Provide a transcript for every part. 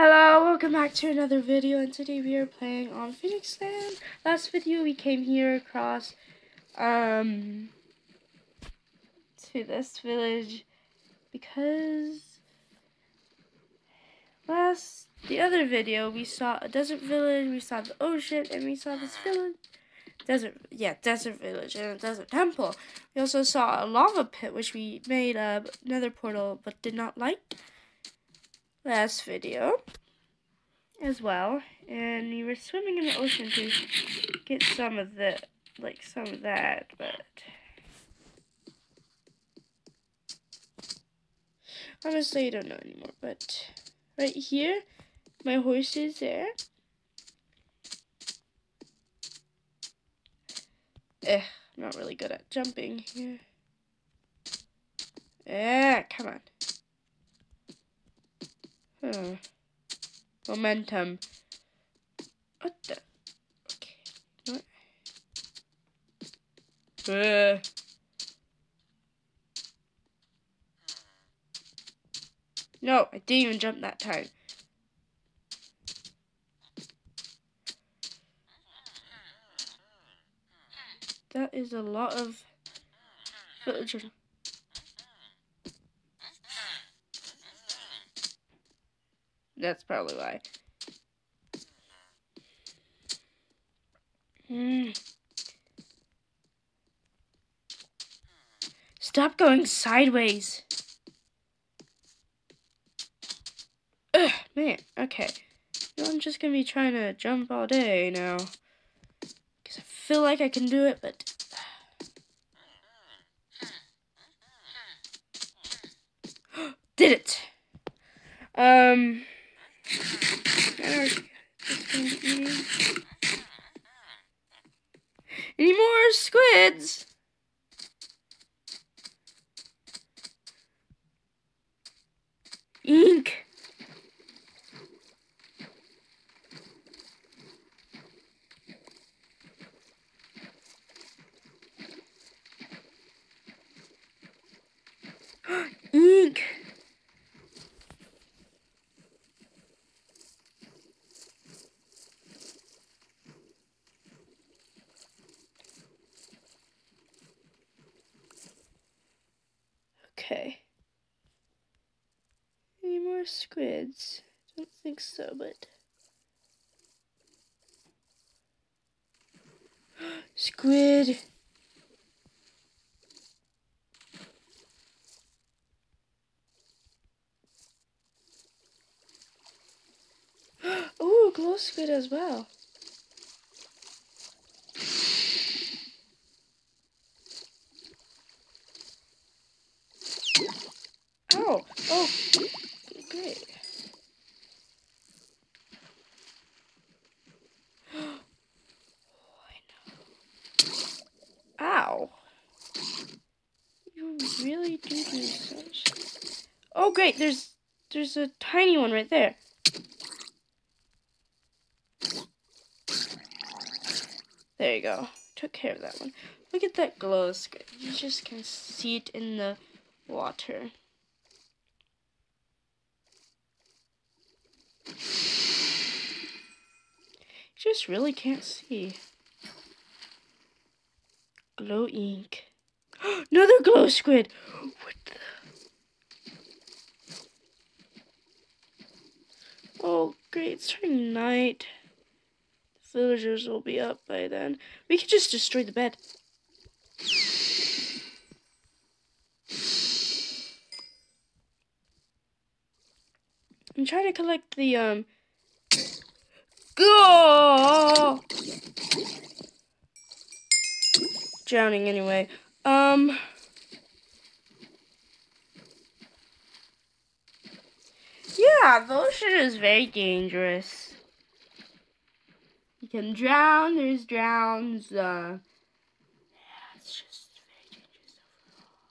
Hello, welcome back to another video, and today we are playing on Phoenix Land. Last video we came here across to this village because the other video we saw a desert village, we saw the ocean, and we saw this village. Desert village and a desert temple. We also saw a lava pit, which we made a nether portal but did not like. Last video as well, and we were swimming in the ocean to get some of that, but honestly I don't know anymore. But right here my horse is there. I'm not really good at jumping here. Come on. Momentum. What the? Okay. What? No, I didn't even jump that time. That is a lot of villagers. That's probably why. Stop going sideways. Ugh, man. Okay. I'm just going to be trying to jump all day now. Because I feel like I can do it, but... Did it! Any more squids? Ink. Ink. Okay. Any more squids? Don't think so, but squid. Oh, glow squid as well. Oh, great. Oh, I know. Ow. You really do such. Oh, great. There's a tiny one right there. There you go. Took care of that one. Look at that glow squid. You just can see it in the water. Just really can't see. Glow ink. Another glow squid. What the? Oh, great! It's turning night. The villagers will be up by then. We could just destroy the bed. I'm trying to collect the Go! Drowning anyway. Yeah, the ocean is very dangerous. You can drown, there's drowns, yeah, it's just very dangerous overall.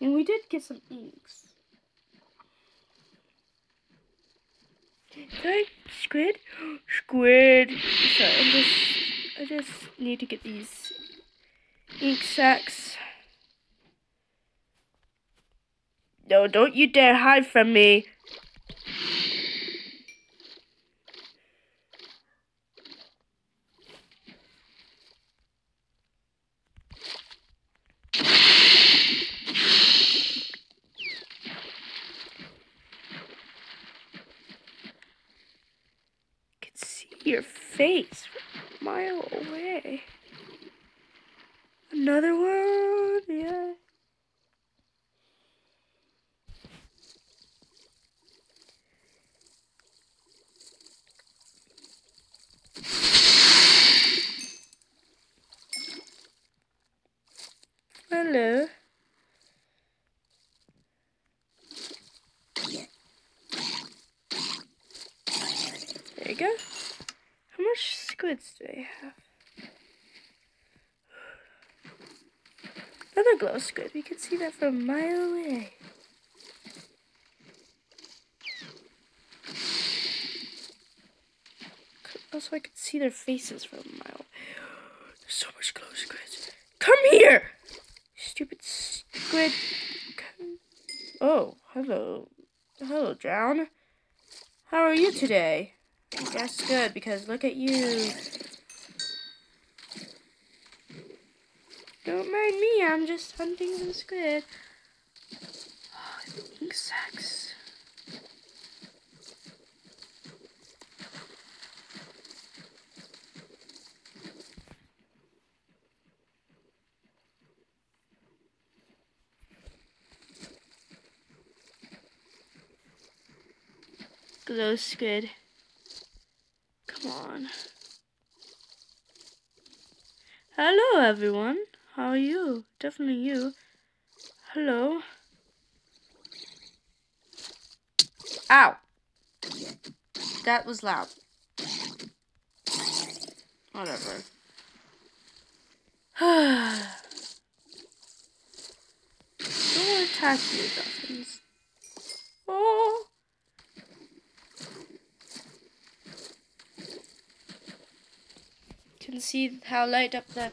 And we did get some inks. Sorry, squid? Squid! Sorry, I just need to get these ink sacks. No, don't you dare hide from me. Your face a mile away. Another world, yeah. Hello. There you go. How much squids do I have? Another glow squid. We can see that from a mile away. Also, I could see their faces from a mile away. There's so much glow squids. Come here! Stupid squid. Come. Oh, hello. Hello, Drown. How are you today? That's good, because look at you. Don't mind me, I'm just hunting some squid. Oh, insects. Glow squid. On. Hello everyone, how are you? Definitely you. Hello. Ow! That was loud. Whatever. I don't want to attack you, dolphins. Oh! Can see how light up the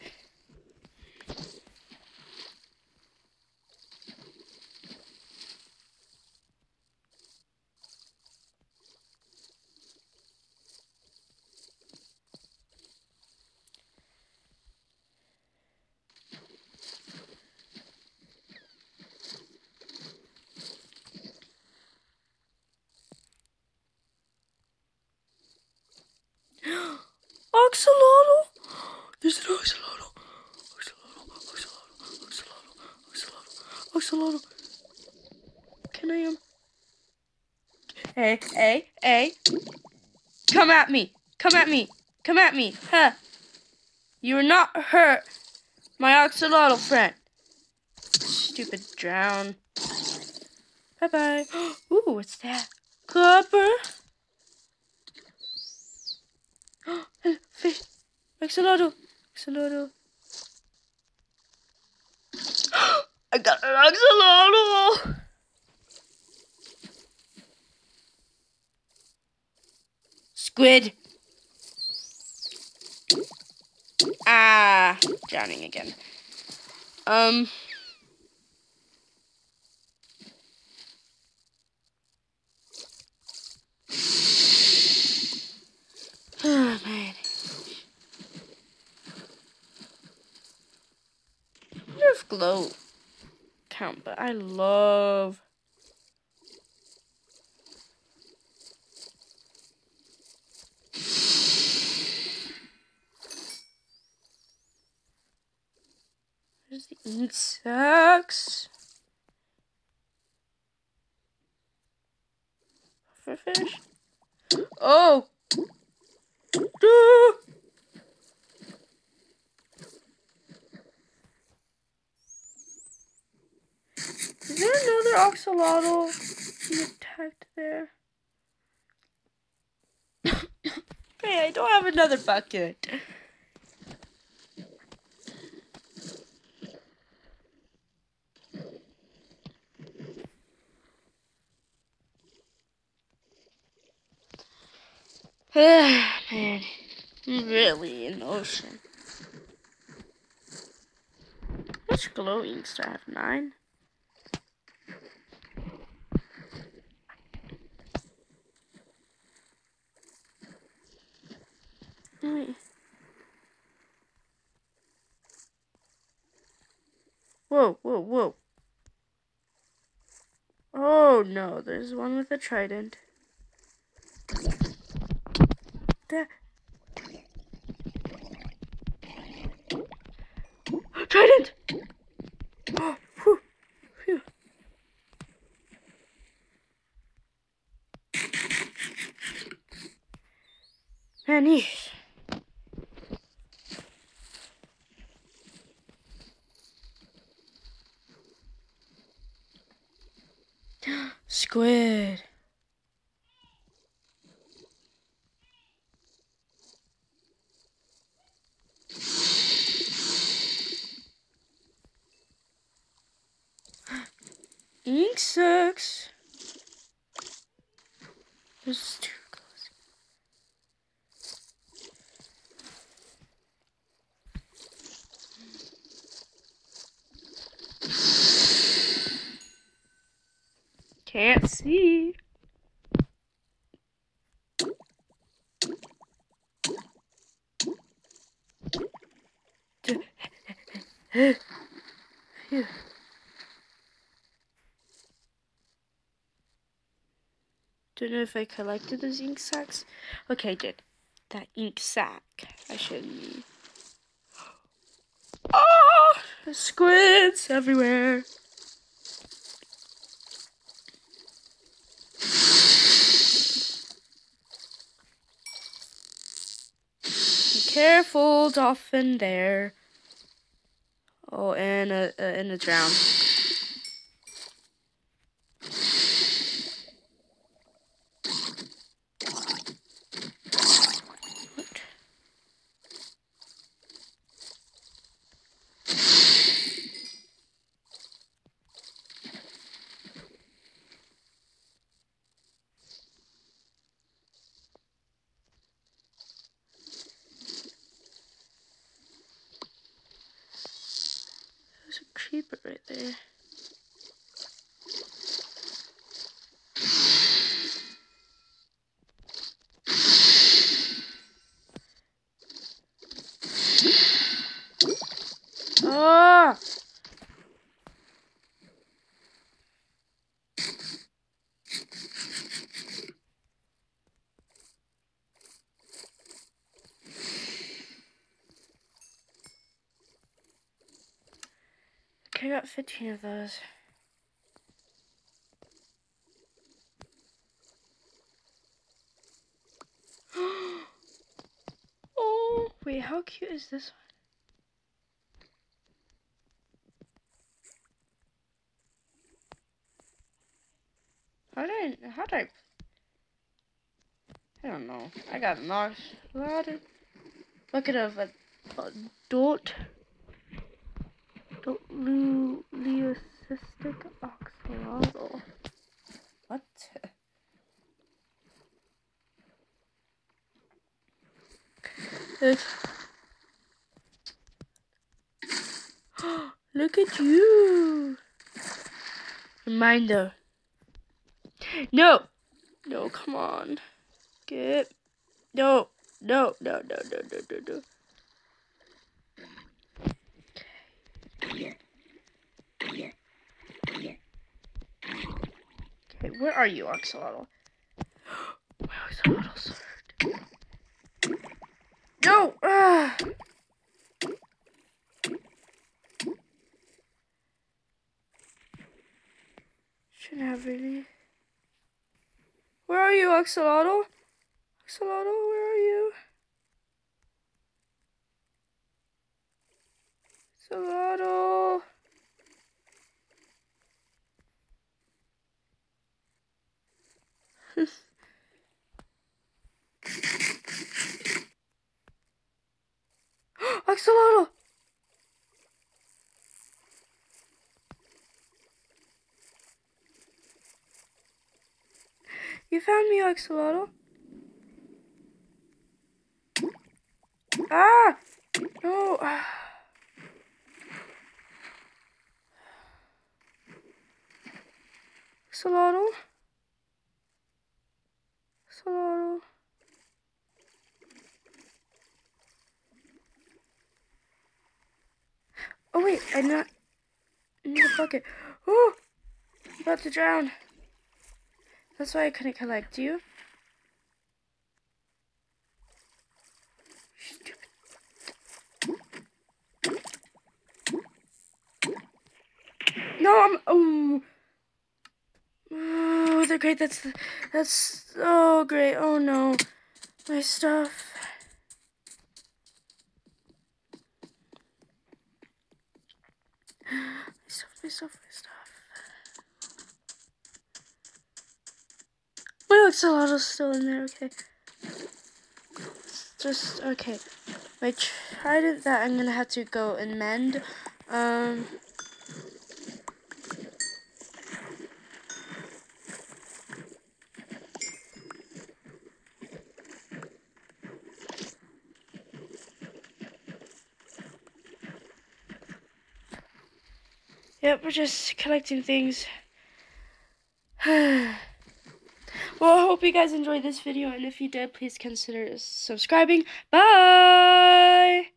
Axolotl. There's an axolotl. Axolotl, axolotl, axolotl, axolotl, axolotl. Can I? Hey! Come at me! Come at me! Come at me! Huh? You are not hurt, my axolotl friend. Stupid Drown. Bye bye. Ooh, what's that? Copper. Fish. Axolotl. Axolotl. I got an axolotl. Squid. Ah, drowning again. Oh, man. I wonder if glow count, but I love there's the insects. For fish. Oh. Is there another axolotl you attacked there? Hey, I don't have another bucket. Man, I'm really in the ocean. How much glow inks do I have? 9? whoa. Oh no, there's one with a trident. Trident! Oh, whew. Manish. Squid. Ink sucks. This is too close. Can't see. Don't know if I collected those ink sacks. Okay, I did. That ink sack. I shouldn't be. Oh! There's squids everywhere. Be careful, dolphin there. Oh, and a drown. Keep it right there. Ah! I got 15 of those. Oh, wait, how cute is this one? I don't know. I got knocked. Look at an adult. Leucistic axolotl. What? Look at you. Reminder. No. No, come on. Get. No. Okay, where are you, axolotl? My axolotl's hurt. No! Ah! Shouldn't have really. Where are you, axolotl? Axolotl, where are you? Axolotl. Axolotl! You found me, axolotl. Ah! No! Axolotl? Axolotl. Oh wait, I'm not. need a bucket. Oh, I'm about to drown. That's why I couldn't collect you. No, I'm. Oh. Oh, they're great. That's so great. Oh no, my stuff. My stuff. My axolotls still in there. Okay. It's just okay. My trident that I'm gonna have to go and mend. Yep, we're just collecting things. Well, I hope you guys enjoyed this video, and if you did, please consider subscribing. Bye!